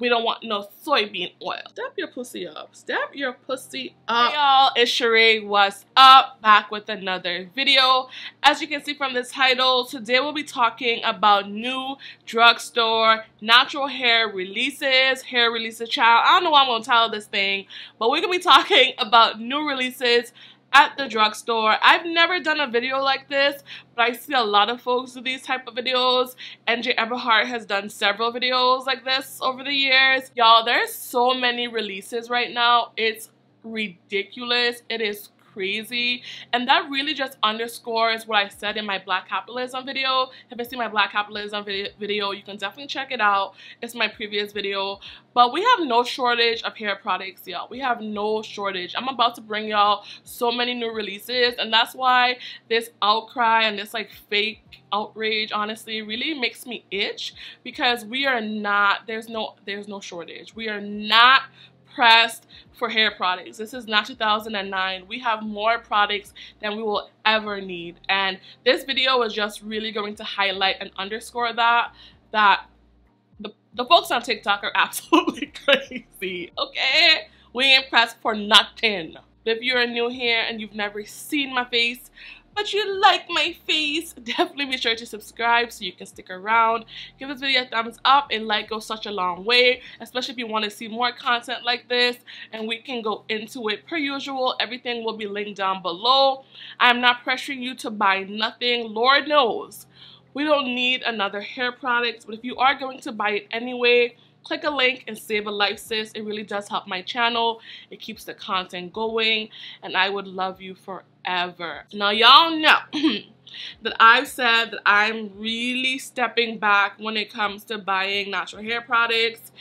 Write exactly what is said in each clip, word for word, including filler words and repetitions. We don't want no soybean oil. Step your pussy up. Step your pussy up. Hey y'all, it's SheRea. What's up? Back with another video. As you can see from the title, today we'll be talking about new drugstore natural hair releases. Hair releases, child. I don't know what I'm going to title this thing, but we're going to be talking about new releases at the drugstore. I've never done a video like this, but I see a lot of folks do these type of videos. N J Eberhart has done several videos like this over the years. Y'all, there's so many releases right now. It's ridiculous. It is crazy. And that really just underscores what I said in my Black Capitalism video. If you see my Black Capitalism video, you can definitely check it out. It's my previous video. But we have no shortage of hair products, y'all. We have no shortage. I'm about to bring y'all so many new releases, and that's why this outcry and this like fake outrage honestly really makes me itch, because we are not, there's no there's no shortage. We are not pressed for hair products. This is not two thousand nine. We have more products than we will ever need, and this video is just really going to highlight and underscore that that the, the folks on TikTok are absolutely crazy. Okay, we ain't pressed for nothing. But if you're new here and you've never seen my face but you like my face, definitely be sure to subscribe so you can stick around. Give this video a thumbs up. A like goes such a long way, especially if you want to see more content like this, and we can go into it per usual. Everything will be linked down below. I'm not pressuring you to buy nothing. Lord knows we don't need another hair product, but if you are going to buy it anyway, click a link and save a life, sis. It really does help my channel. It keeps the content going, and I would love you forever. Now, y'all know that I've said that I'm really stepping back when it comes to buying natural hair products.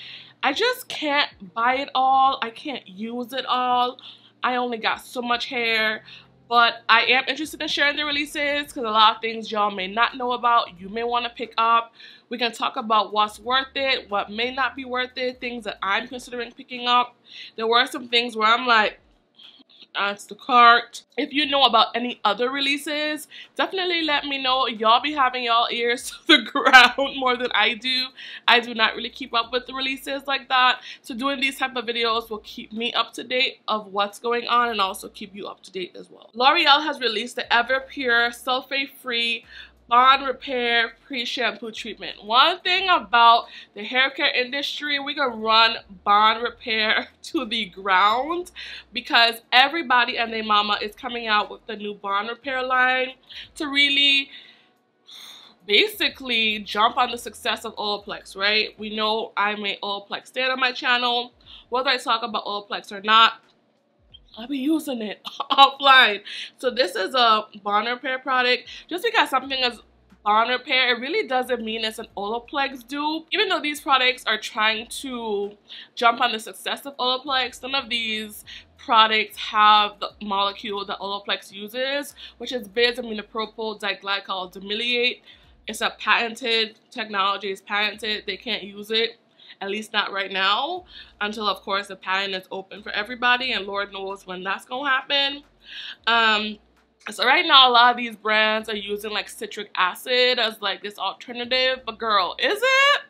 I just can't buy it all. I can't use it all. I only got so much hair. But I am interested in sharing the releases, because a lot of things y'all may not know about, you may want to pick up. We can talk about what's worth it, what may not be worth it, things that I'm considering picking up. There were some things where I'm like, that's the cart. If you know about any other releases, definitely let me know. Y'all be having y'all ears to the ground more than I do. I do not really keep up with the releases like that, so doing these type of videos will keep me up to date of what's going on and also keep you up to date as well. L'Oreal has released the Ever Pure Sulfate Free Bond Repair Pre-Shampoo Treatment. One thing about the hair care industry, we can run bond repair to the ground, because everybody and their mama is coming out with the new bond repair line to really basically jump on the success of Olaplex, right? We know I'm an Olaplex stand on my channel. Whether I talk about Olaplex or not, I'll be using it offline. So this is a bond repair product. Just because something is bond repair, it really doesn't mean it's an Olaplex dupe. Even though these products are trying to jump on the success of Olaplex, none of these products have the molecule that Olaplex uses, which is bisaminopropyl diglycol dimethylate. It's a patented technology. It's patented. They can't use it. At least not right now, until of course the pattern is open for everybody, and Lord knows when that's gonna happen. Um, so right now a lot of these brands are using like citric acid as like this alternative, but girl, is it?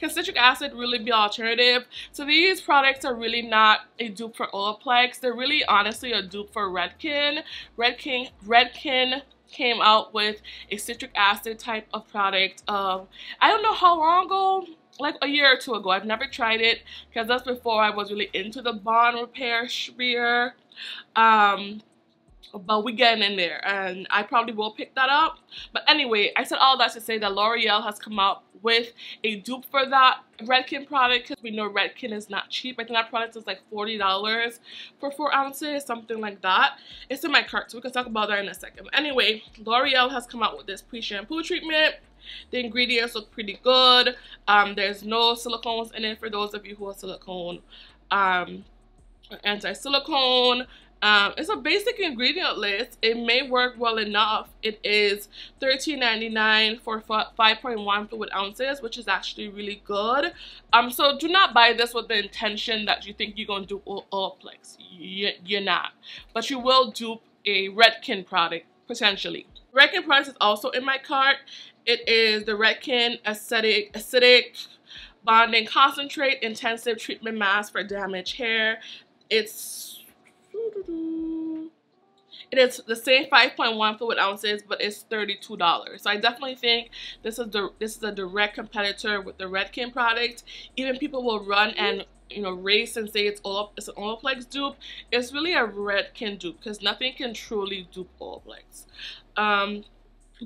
Can citric acid really be an alternative? So these products are really not a dupe for Olaplex. They're really honestly a dupe for Redken. Redken, Redken came out with a citric acid type of product. Um, I don't know how long ago. Like a year or two ago. I've never tried it, because that's before I was really into the bond repair sphere. Um, but we getting in there, and I probably will pick that up. But anyway, I said all that to say that L'Oreal has come out with a dupe for that Redken product, because we know Redken is not cheap. I think that product is like forty dollars for four ounces, something like that. It's in my cart, so we can talk about that in a second. But anyway, L'Oreal has come out with this pre-shampoo treatment. The ingredients look pretty good. Um, there's no silicones in it for those of you who are silicone, um, anti-silicone. Um, it's a basic ingredient list. It may work well enough. It is thirteen ninety-nine for five point one fluid ounces, which is actually really good. Um, so do not buy this with the intention that you think you're going to dupe Olaplex. You, you're not. But you will dupe a Redken product, potentially. Redken products is also in my cart. It is the Redken Acidic, acidic Bonding Concentrate Intensive Treatment Mask for Damaged Hair. It's... It is the same five point one fluid ounces, but it's thirty-two dollars. So I definitely think this is the this is a direct competitor with the Redken product. Even people will run and, you know, race and say it's all it's an Olaplex dupe. It's really a Redken dupe because nothing can truly dupe Olaplex. Um,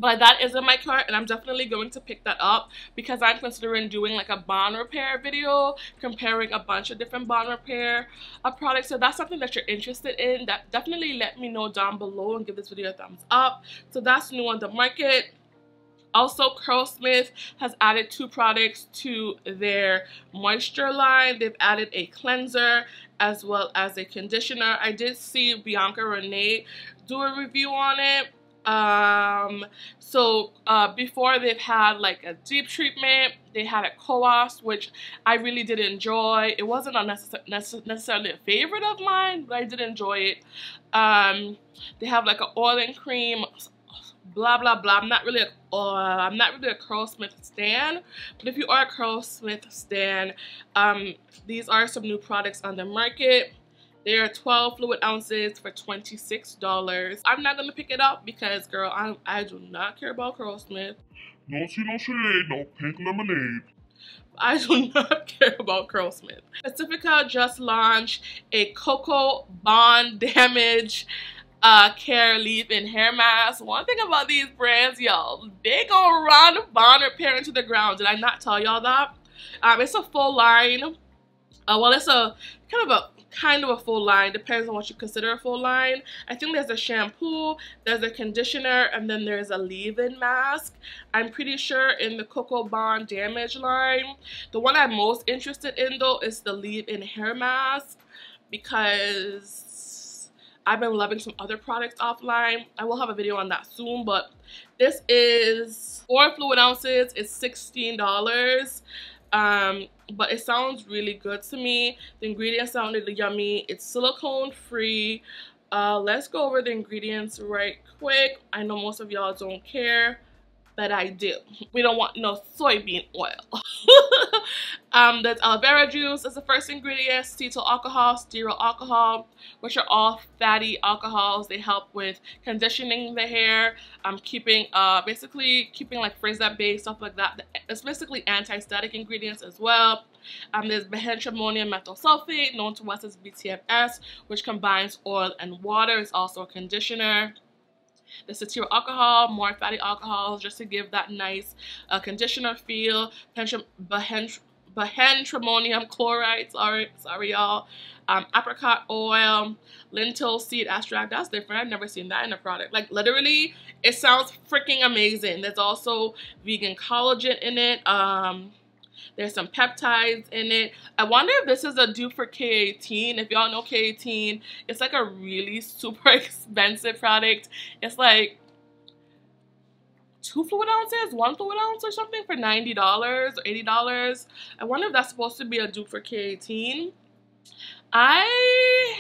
But that is in my cart, and I'm definitely going to pick that up because I'm considering doing like a bond repair video, comparing a bunch of different bond repair uh, products. So if that's something that you're interested in, that definitely let me know down below and give this video a thumbs up. So that's new on the market. Also, Curlsmith has added two products to their moisture line. They've added a cleanser as well as a conditioner. I did see Bianca Renee do a review on it. Um, so, uh, before they've had like a deep treatment, they had a co-wash, which I really did enjoy. It wasn't a necess necessarily a favorite of mine, but I did enjoy it. Um, they have like an oil and cream, blah, blah, blah. I'm not really a, uh, I'm not really a Curlsmith stan, but if you are a Curlsmith stan, um, these are some new products on the market. They are twelve fluid ounces for twenty-six dollars. I'm not going to pick it up because, girl, I, I do not care about Curlsmith. No tea, no shade, no pink lemonade. I do not care about Curlsmith. Pacifica just launched a cocoa bond damage uh, care leave and hair mask. One thing about these brands, y'all, they gonna run bond repair into the ground. Did I not tell y'all that? Um, it's a full line. Uh, well, it's a kind of a... kind of a full line, depends on what you consider a full line. I think there's a shampoo, there's a conditioner, and then there's a leave-in mask. I'm pretty sure in the cocoa bond damage line, the one I'm most interested in though is the leave-in hair mask, because I've been loving some other products offline. I will have a video on that soon, but this is four fluid ounces. It's sixteen dollars. Um, but it sounds really good to me. The ingredients sound really yummy. It's silicone free. Uh, let's go over the ingredients right quick. I know most of y'all don't care, but I do. We don't want no soybean oil. um, there's aloe vera juice as the first ingredient, cetyl alcohol, stearyl alcohol, which are all fatty alcohols. They help with conditioning the hair, um, keeping, uh, basically keeping like frizz-up base, stuff like that. It's basically anti-static ingredients as well. Um, there's benzamonium methyl sulfate, known to us as B T M S, which combines oil and water. It's also a conditioner. The cetyl alcohol, more fatty alcohols, just to give that nice uh, conditioner feel. Benzamonium chloride, sorry, sorry y'all. Um, apricot oil, lentil seed extract. That's different. I've never seen that in a product. Like, literally, it sounds freaking amazing. There's also vegan collagen in it. Um, there's some peptides in it. I wonder if this is a dupe for K eighteen. If y'all know K eighteen, it's like a really super expensive product. It's like two fluid ounces, one fluid ounce or something for ninety dollars or eighty dollars. I wonder if that's supposed to be a dupe for K eighteen. I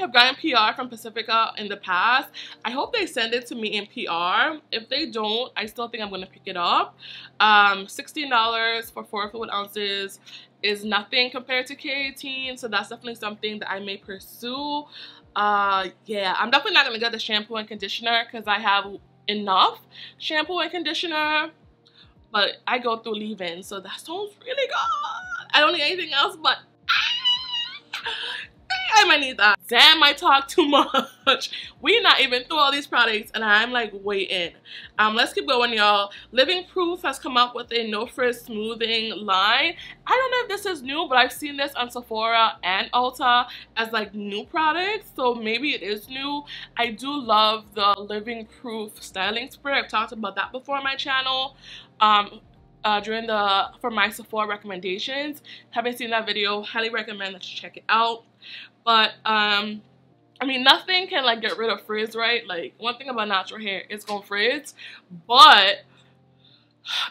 have gotten P R from Pacifica in the past. I hope they send it to me in P R. If they don't, I still think I'm going to pick it up. Um, sixteen dollars for four fluid ounces is nothing compared to K eighteen, so that's definitely something that I may pursue. Uh, yeah, I'm definitely not going to get the shampoo and conditioner because I have enough shampoo and conditioner, but I go through leave-in, so that sounds really good. I don't need anything else but... I might need that. Damn, I talk too much. We're not even through all these products and I'm like waiting. Um, let's keep going, y'all. Living Proof has come up with a no-frizz smoothing line. I don't know if this is new, but I've seen this on Sephora and Ulta as like new products, so maybe it is new. I do love the Living Proof styling spray. I've talked about that before on my channel. Um, Uh, during the for my Sephora recommendations. Haven't seen that video, highly recommend that you check it out. But um I mean, nothing can like get rid of frizz, right? Like, one thing about natural hair, it's gonna frizz, but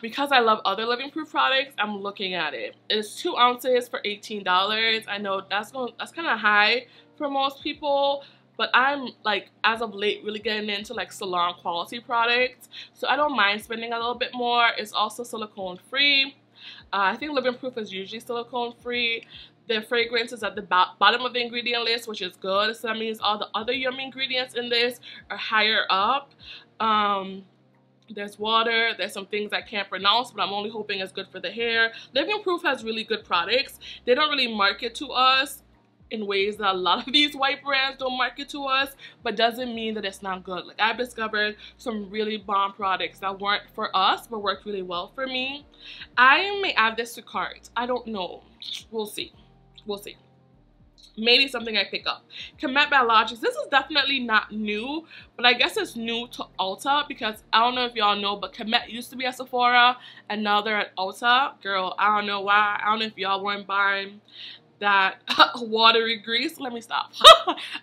because I love other Living Proof products, I'm looking at it. It's two ounces for eighteen dollars. I know that's going that's kind of high for most people, but I'm, like, as of late, really getting into, like, salon quality products. So I don't mind spending a little bit more. It's also silicone free. Uh, I think Living Proof is usually silicone free. The fragrance is at the bo bottom of the ingredient list, which is good. So that means all the other yummy ingredients in this are higher up. Um, there's water, there's some things I can't pronounce, but I'm only hoping it's good for the hair. Living Proof has really good products. They don't really market to us in ways that a lot of these white brands don't market to us, but doesn't mean that it's not good. Like, I've discovered some really bomb products that weren't for us, but worked really well for me. I may add this to cart. I don't know. We'll see. We'll see. Maybe something I pick up. Qhemet Biologics. This is definitely not new, but I guess it's new to Ulta, because I don't know if y'all know, but Qhemet used to be at Sephora, and now they're at Ulta. Girl, I don't know why. I don't know if y'all weren't buying that watery grease. Let me stop.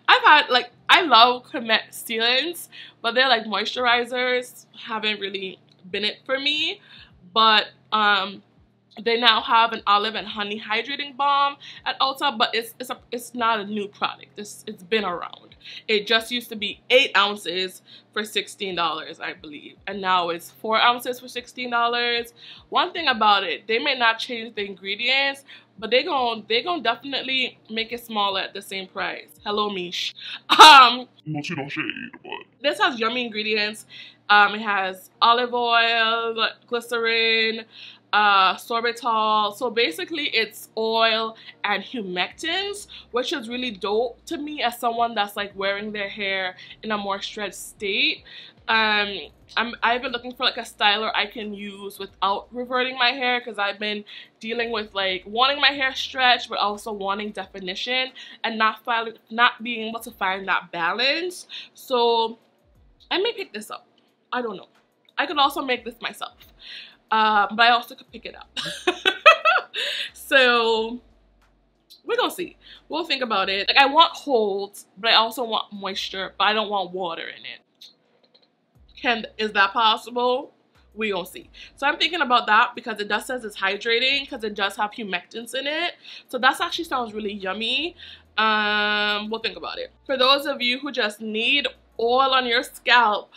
I've had, like, I love Qhemet sealants, but they're like moisturizers. Haven't really been it for me, but um, they now have an olive and honey hydrating balm at Ulta, but it's it's a, it's not a new product. It's it's been around. It just used to be eight ounces for sixteen dollars, I believe, and now it's four ounces for sixteen dollars. One thing about it, they may not change the ingredients, but they gon' they gon' definitely make it smaller at the same price. Hello, Mish. Um, no shade, no shade, but this has yummy ingredients. Um, it has olive oil, glycerin, uh, sorbitol. So basically, it's oil and humectants, which is really dope to me as someone that's like wearing their hair in a more stretched state. Um, I'm, I've been looking for like a styler I can use without reverting my hair, because I've been dealing with like wanting my hair stretched but also wanting definition and not find, not being able to find that balance. So I may pick this up. I don't know. I could also make this myself, um, but I also could pick it up. So we're gonna see. We'll think about it. Like, I want holds, but I also want moisture, but I don't want water in it. Can, is that possible? We gonna see. So I'm thinking about that, because it does says it's hydrating, because it does have humectants in it. So that actually sounds really yummy. Um, we'll think about it. For those of you who just need oil on your scalp,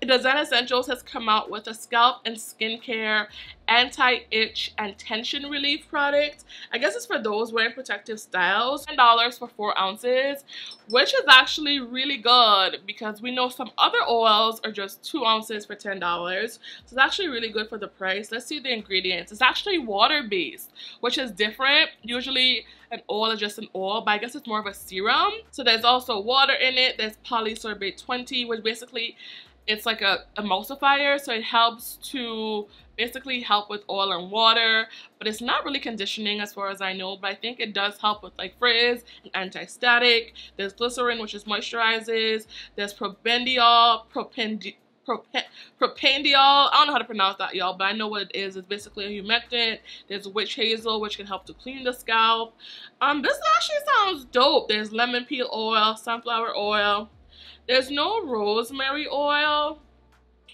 Design Essentials has come out with a scalp and skincare anti-itch and tension relief product. I guess it's for those wearing protective styles. ten dollars for four ounces, which is actually really good, because we know some other oils are just two ounces for ten dollars. So it's actually really good for the price. Let's see the ingredients. It's actually water-based, which is different. Usually an oil is just an oil, but I guess it's more of a serum. So there's also water in it. There's polysorbate twenty, which basically it's like a emulsifier, so it helps to basically help with oil and water, but it's not really conditioning as far as I know, but I think it does help with like frizz and anti-static. There's glycerin, which is moisturizes. There's probendiol, propendi propen propendiol. I don't know how to pronounce that, y'all, but I know what it is. It's basically a humectant. There's witch hazel, which can help to clean the scalp. Um, this actually sounds dope. There's lemon peel oil, sunflower oil. There's no rosemary oil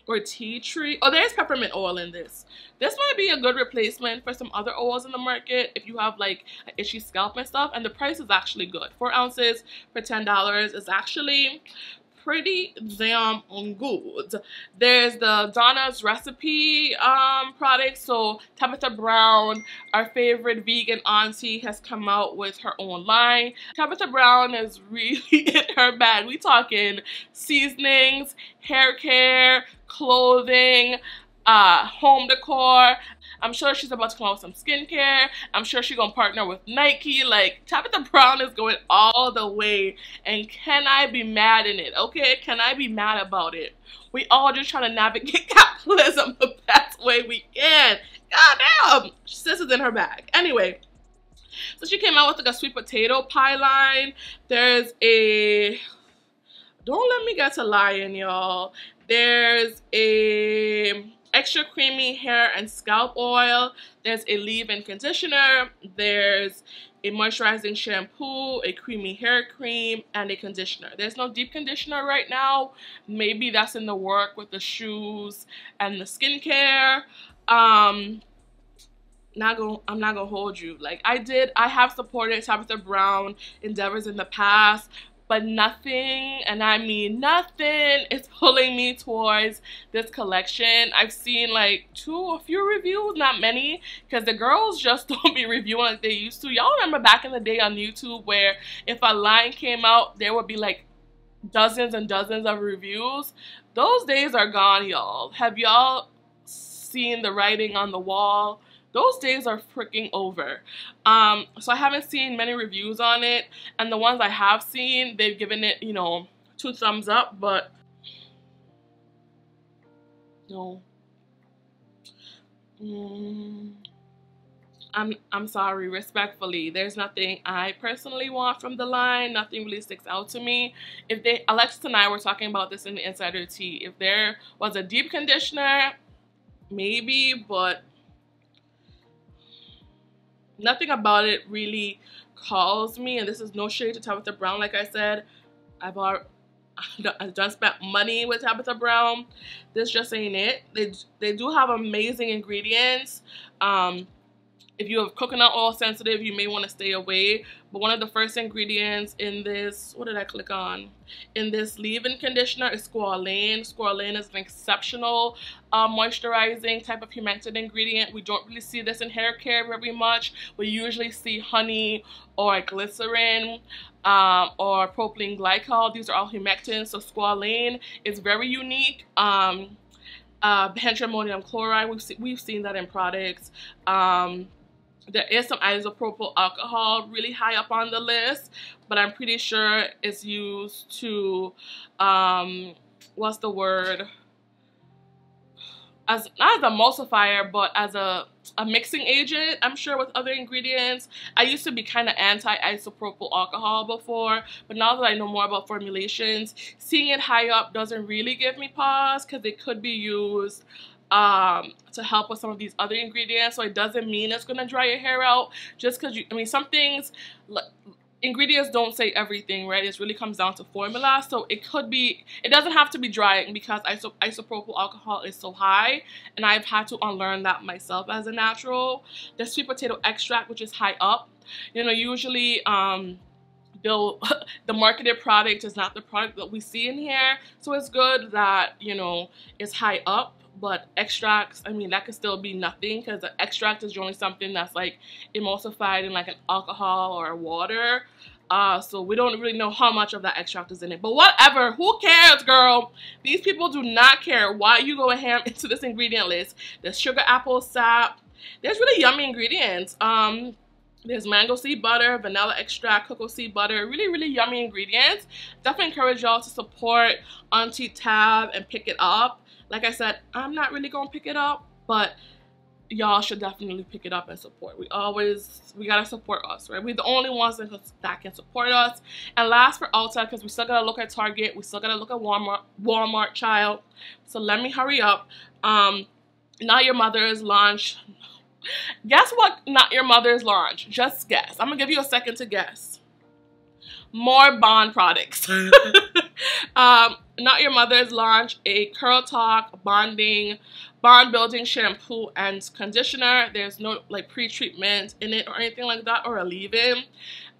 or tea tree. Oh, there's peppermint oil in this. This might be a good replacement for some other oils in the market if you have like an itchy scalp and stuff. And the price is actually good. Four ounces for ten dollars is actually pretty damn good. There's the Donna's Recipe um, product. So Tabitha Brown, our favorite vegan auntie, has come out with her own line. Tabitha Brown is really in her bag. We talking seasonings, hair care, clothing, uh, home decor. I'm sure she's about to come out with some skincare. I'm sure she's gonna partner with Nike. Like, Tabitha Brown is going all the way, and can I be mad in it? Okay, can I be mad about it? We all just trying to navigate capitalism the best way we can. God damn, sis is in her bag. Anyway, so she came out with like a sweet potato pie line. There's a, don't let me get to lying, y'all. There's a extra creamy hair and scalp oil. There's a leave-in conditioner. There's a moisturizing shampoo, a creamy hair cream, and a conditioner. There's no deep conditioner right now. Maybe that's in the work with the shoes and the skincare. Um, not gonna, I'm not gonna hold you. Like, I did, I have supported Tabitha Brown endeavors in the past, but nothing, and I mean nothing, is pulling me towards this collection. I've seen like two or few reviews, not many, because the girls just don't be reviewing like they used to. Y'all remember back in the day on YouTube where if a line came out, there would be like dozens and dozens of reviews? Those days are gone, y'all. Have y'all seen the writing on the wall? Those days are freaking over. Um, so I haven't seen many reviews on it, and the ones I have seen, they've given it, you know, two thumbs up, but no. Mm. I'm, I'm sorry, respectfully, there's nothing I personally want from the line. Nothing really sticks out to me. If they, Alexis and I were talking about this in the Insider Tea, if there was a deep conditioner, maybe, but nothing about it really calls me, and this is no shade to Tabitha Brown. Like I said, I've already I've done spent money with Tabitha Brown. This just ain't it. They, they do have amazing ingredients. Um, if you have coconut oil sensitive, you may want to stay away. But one of the first ingredients in this, what did I click on? In this leave-in conditioner is squalane. Squalane is an exceptional uh, moisturizing type of humectant ingredient. We don't really see this in hair care very much. We usually see honey or glycerin um, or propylene glycol. These are all humectants. So squalane is very unique. Um, uh, pentramonium chloride, we've, se we've seen that in products. Um... There is some isopropyl alcohol really high up on the list, but I'm pretty sure it's used to, um, what's the word, as not as an emulsifier, but as a, a mixing agent, I'm sure, with other ingredients. I used to be kind of anti-isopropyl alcohol before, but now that I know more about formulations, seeing it high up doesn't really give me pause, because it could be used um to help with some of these other ingredients. So it doesn't mean it's gonna dry your hair out just because you, I mean, some things, ingredients don't say everything, right? It really comes down to formula. So it could be, it doesn't have to be drying, because isop isopropyl alcohol is so high, and I've had to unlearn that myself as a natural. The sweet potato extract, which is high up, you know, usually um they'll the marketed product is not the product that we see in here, so it's good that, you know, it's high up. But extracts, I mean, that could still be nothing, because the extract is generally something that's like emulsified in like an alcohol or water. Uh, so we don't really know how much of that extract is in it. But whatever, who cares, girl? These people do not care why you go ham into this ingredient list. There's sugar apple sap. There's really yummy ingredients. Um, there's mango seed butter, vanilla extract, cocoa seed butter. Really, really yummy ingredients. Definitely encourage y'all to support Auntie Tab and pick it up. Like I said, I'm not really going to pick it up, but y'all should definitely pick it up and support. We always, we got to support us, right? We're the only ones that can support us. And last for Ulta, because we still got to look at Target. We still got to look at Walmart, Walmart, child. So let me hurry up. Um, Not Your Mother's launch. Guess what Not Your Mother's launch? Just guess. I'm going to give you a second to guess. More Bond products. um, Not Your Mother's launch a Curl Talk bonding, bond building shampoo and conditioner. There's no like pre-treatment in it or anything like that, or a leave-in.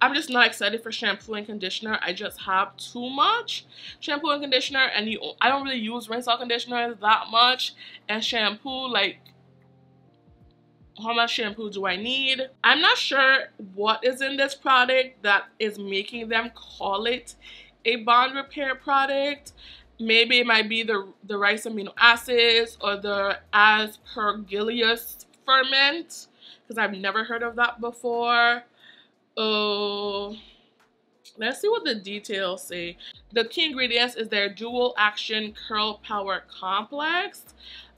I'm just not excited for shampoo and conditioner. I just have too much shampoo and conditioner, and you, I don't really use rinse out conditioner that much. And shampoo, like, how much shampoo do I need? I'm not sure what is in this product that is making them call it a bond repair product. Maybe it might be the, the rice amino acids or the aspergillus ferment, because I've never heard of that before. Oh, let's see what the details say. The key ingredients is their dual action curl power complex.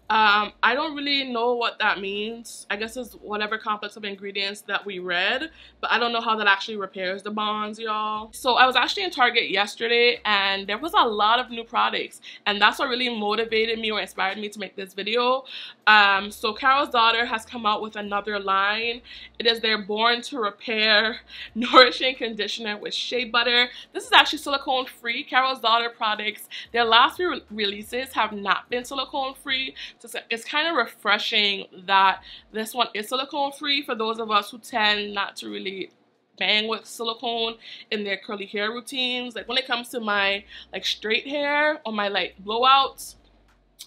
Um, I don't really know what that means. I guess it's whatever complex of ingredients that we read, but I don't know how that actually repairs the bonds, y'all. So I was actually in Target yesterday, and there was a lot of new products, and that's what really motivated me or inspired me to make this video. Um, so Carol's Daughter has come out with another line. It is their Born to Repair Nourishing Conditioner with Shea Butter. This is actually silicone-free. Carol's Daughter products, their last few re releases have not been silicone-free. So it's kind of refreshing that this one is silicone free for those of us who tend not to really bang with silicone in their curly hair routines. Like when it comes to my like straight hair or my like blowouts,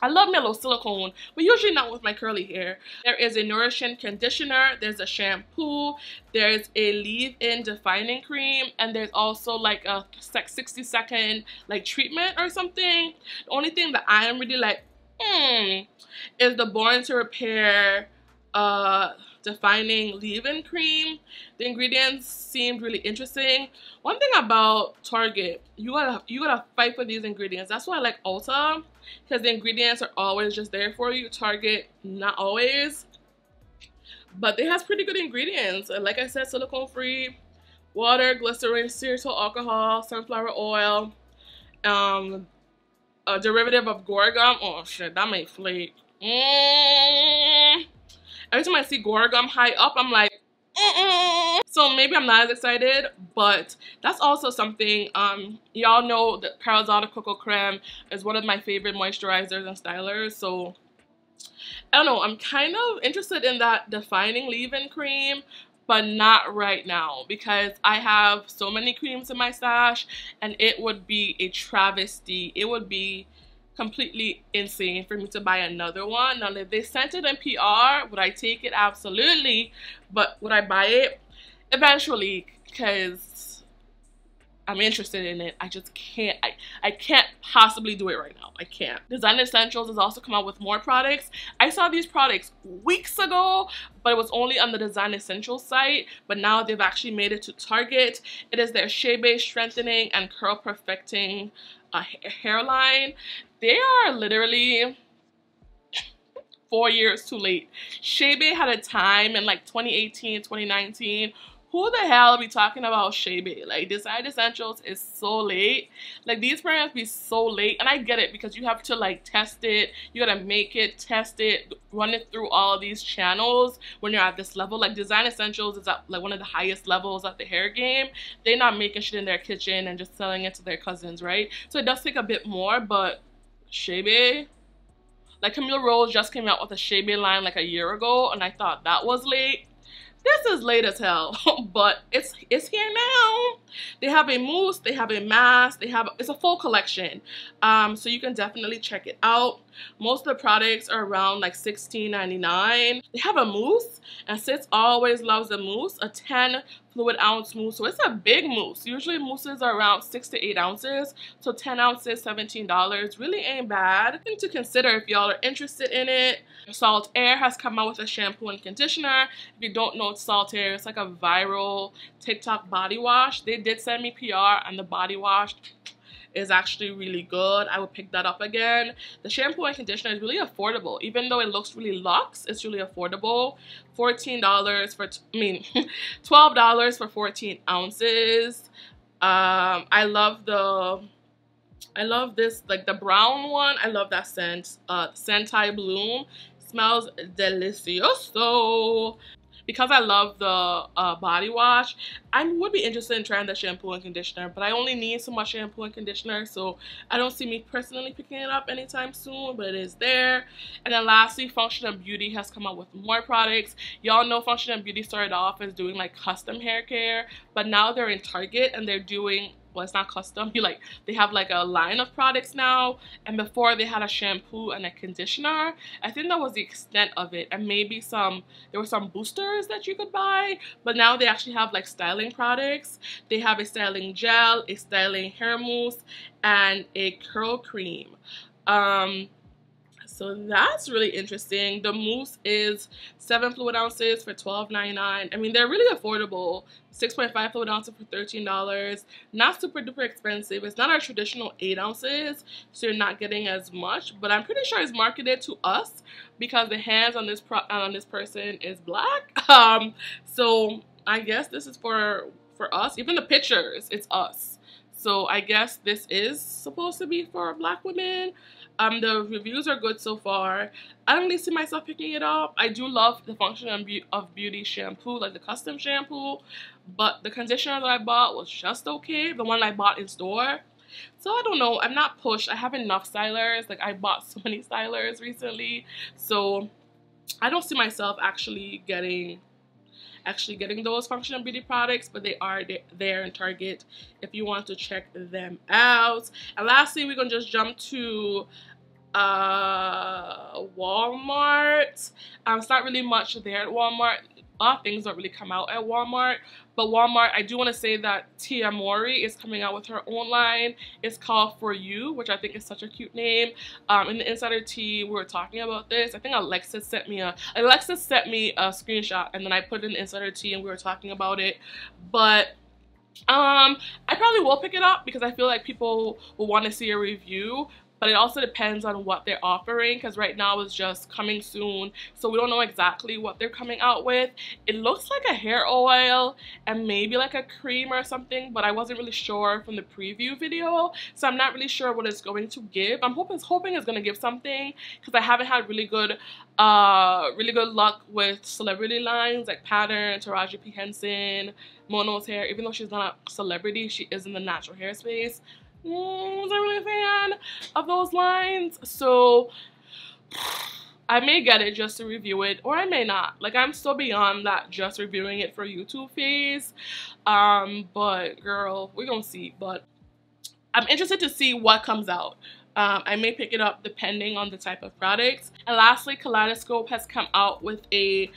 I love mellow silicone, but usually not with my curly hair. There is a nourishing conditioner, there's a shampoo, there's a leave-in defining cream, and there's also like a sixty second like treatment or something. The only thing that I am really like, hmm, is the Born to Repair uh, defining leave-in cream. The ingredients seemed really interesting. One thing about Target, you gotta you gotta fight for these ingredients. That's why I like Ulta, because the ingredients are always just there for you. Target, not always, but it has pretty good ingredients. Like I said, silicone free, water, glycerin, cetyl alcohol, sunflower oil, um, a derivative of guar gum. Oh shit, that might flake. Mm. Every time I see guar gum high up, I'm like, mm-mm. So maybe I'm not as excited, but that's also something. Um, y'all know that Carol's Daughter Cocoa Creme is one of my favorite moisturizers and stylers, so I don't know, I'm kind of interested in that defining leave-in cream, but not right now because I have so many creams in my stash and it would be a travesty. It would be completely insane for me to buy another one. Now, if they sent it in P R, would I take it? Absolutely. But would I buy it? Eventually, because I'm interested in it. I just can't. I, I can't possibly do it right now. I can't. Design Essentials has also come out with more products. I saw these products weeks ago, but it was only on the Design Essentials site. But now they've actually made it to Target. It is their Shea Base Strengthening and Curl Perfecting uh, Hairline. They are literally four years too late. Shea Base had a time in like twenty eighteen, twenty nineteen. Who the hell be talking about Shea Base? Like, Design Essentials is so late. Like, these brands be so late. And I get it because you have to like test it. You gotta make it, test it, run it through all these channels when you're at this level. Like, Design Essentials is at like one of the highest levels at the hair game. They're not making shit in their kitchen and just selling it to their cousins, right? So it does take a bit more, but Shea Base, like Camille Rose just came out with a Shea Base line like a year ago, and I thought that was late. This is late as hell, but it's it's here now. They have a mousse, they have a mask, they have it's a full collection, um, so you can definitely check it out. Most of the products are around like sixteen ninety-nine. They have a mousse, and Sis always loves a mousse, a ten fluid ounce mousse. So it's a big mousse. Usually mousses are around six to eight ounces. So ten ounces, seventeen dollars. Really ain't bad. Thing to consider if y'all are interested in it. Saltair has come out with a shampoo and conditioner. If you don't know Saltair, it's like a viral TikTok body wash. They did send me P R and the body wash is actually really good. I would pick that up again. The shampoo and conditioner is really affordable. Even though it looks really luxe, it's really affordable. fourteen dollars for, I mean, twelve dollars for fourteen ounces. Um, I love the, I love this, like the brown one. I love that scent. Uh, Sentai Bloom. It smells delicioso. Because I love the uh, body wash, I would be interested in trying the shampoo and conditioner, but I only need so much shampoo and conditioner, so I don't see me personally picking it up anytime soon, but it is there. And then lastly, Function of Beauty has come out with more products. Y'all know Function of Beauty started off as doing like custom hair care, but now they're in Target and they're doing, well, it's not custom, you like, they have like a line of products now, and before they had a shampoo and a conditioner. I think that was the extent of it, and maybe some, there were some boosters that you could buy, but now they actually have like styling products. They have a styling gel, a styling hair mousse, and a curl cream. Um, So that's really interesting. The mousse is seven fluid ounces for twelve ninety-nine. I mean, they're really affordable. six point five fluid ounces for thirteen dollars. Not super duper expensive. It's not our traditional eight ounces, so you're not getting as much. But I'm pretty sure it's marketed to us because the hands on this pro on this person is black. Um, so I guess this is for, for us. Even the pictures, it's us. So I guess this is supposed to be for black women. Um, the reviews are good so far. I don't really see myself picking it up. I do love the Function of Beauty shampoo, like the custom shampoo, but the conditioner that I bought was just okay, the one I bought in store. So I don't know, I'm not pushed. I have enough stylers, like I bought so many stylers recently, so I don't see myself actually getting actually getting those Function of Beauty products, but they are there in Target if you want to check them out. And lastly, we're gonna just jump to uh Walmart. Um, it's not really much there at Walmart. A lot of things don't really come out at Walmart, but Walmart, I do want to say that Tia Mori is coming out with her own line. It's called four U, which I think is such a cute name. Um, in the Insider Tea, we were talking about this. I think Alexa sent me a Alexa sent me a screenshot, and then I put it in the Insider Tea, and we were talking about it. But um, I probably will pick it up because I feel like people will want to see a review. But it also depends on what they're offering, because right now it's just coming soon, so we don't know exactly what they're coming out with. It looks like a hair oil and maybe like a cream or something, but I wasn't really sure from the preview video, so I'm not really sure what it's going to give. I'm hoping, hoping it's going to give something, because I haven't had really good uh, really good luck with celebrity lines like Pattern, Taraji P. Henson, Mono's hair. Even though she's not a celebrity, she is in the natural hair space. Mm, was I really a fan of those lines? So I may get it just to review it, or I may not. Like, I'm still beyond that just reviewing it for YouTube phase. Um, but girl, we're gonna see. But I'm interested to see what comes out. Um, I may pick it up depending on the type of products. And lastly, Kaleidoscope has come out with a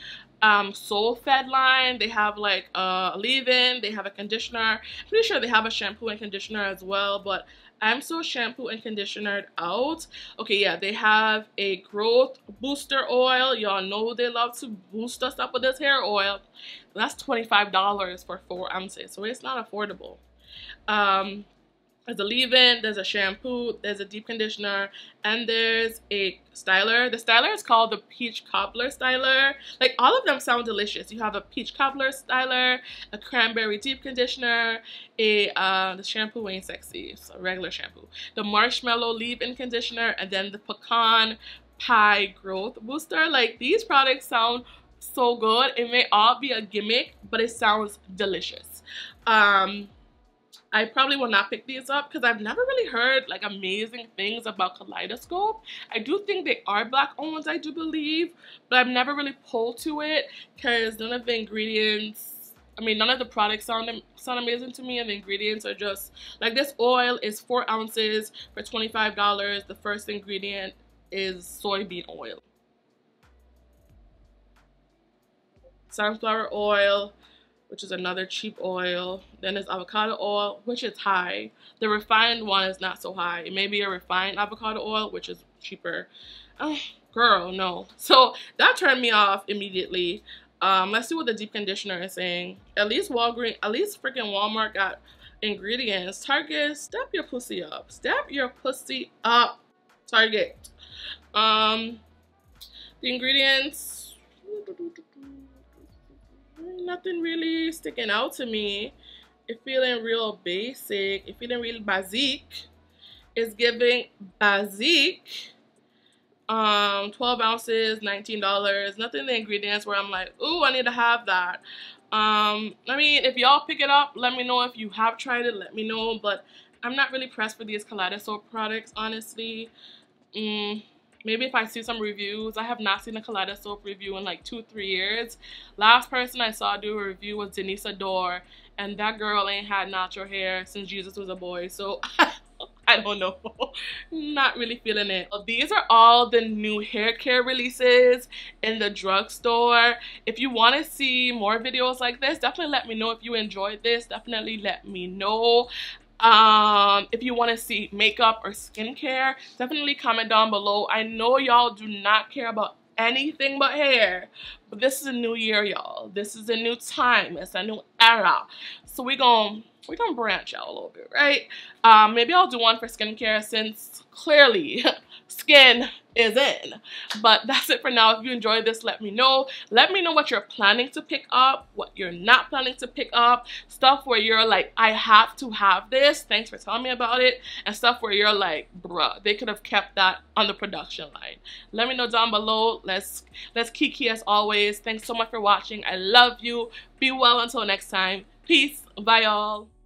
um soul fed line. They have like uh, a leave-in, they have a conditioner, I'm pretty sure they have a shampoo and conditioner as well, but I'm so shampoo and conditionered out. Okay, yeah, they have a growth booster oil. Y'all know they love to boost us up with this hair oil. That's twenty-five dollars for four ounces, so it's not affordable. Um there's a leave-in, there's a shampoo, there's a deep conditioner, and there's a styler. The styler is called the Peach Cobbler Styler. Like, all of them sound delicious. You have a Peach Cobbler Styler, a Cranberry Deep Conditioner, a uh, the shampoo ain't sexy, it's a regular shampoo, the Marshmallow Leave-In Conditioner, and then the Pecan Pie Growth Booster. Like, these products sound so good. It may all be a gimmick, but it sounds delicious. Um... I probably will not pick these up because I've never really heard like amazing things about Kaleidoscope. I do think they are black owned, I do believe, but I've never really pulled to it because none of the ingredients, I mean none of the products sound, sound amazing to me, and the ingredients are just, like, this oil is four ounces for twenty-five dollars. The first ingredient is soybean oil, sunflower oil, which is another cheap oil. Then there's avocado oil, which is high. The refined one is not so high. It may be a refined avocado oil, which is cheaper. Oh, girl, no. So that turned me off immediately. Um, let's see what the deep conditioner is saying. At least Walgreens, at least freaking Walmart got ingredients. Target, step your pussy up. Step your pussy up, Target. Um, the ingredients... nothing really sticking out to me. It feeling real basic. It feeling real basic. It's giving basic. Um, twelve ounces, nineteen dollars. Nothing in the ingredients where I'm like, ooh, I need to have that. Um, I mean, if y'all pick it up, let me know. If you have tried it, let me know. But I'm not really pressed for these Kaleidoscope products, honestly. Mm. Maybe if I see some reviews. I have not seen a Kaleidoscope review in like two, three years. Last person I saw do a review was Denise Adore, and that girl ain't had natural hair since Jesus was a boy. So I don't know. Not really feeling it. These are all the new hair care releases in the drugstore. If you want to see more videos like this, definitely let me know. If you enjoyed this, definitely let me know. Um, if you want to see makeup or skincare, definitely comment down below. I know y'all do not care about anything but hair, but this is a new year, y'all. This is a new time. It's a new era. So we gon' we gon' branch out a little bit, right? Um, maybe I'll do one for skincare since clearly skin is in. But that's it for now. If you enjoyed this, let me know. Let me know what you're planning to pick up, what you're not planning to pick up, stuff where you're like, I have to have this, thanks for telling me about it, and stuff where you're like, bruh, they could have kept that on the production line. Let me know down below. Let's let's kiki as always. Thanks so much for watching. I love you. Be well until next time. Peace. Bye, y'all.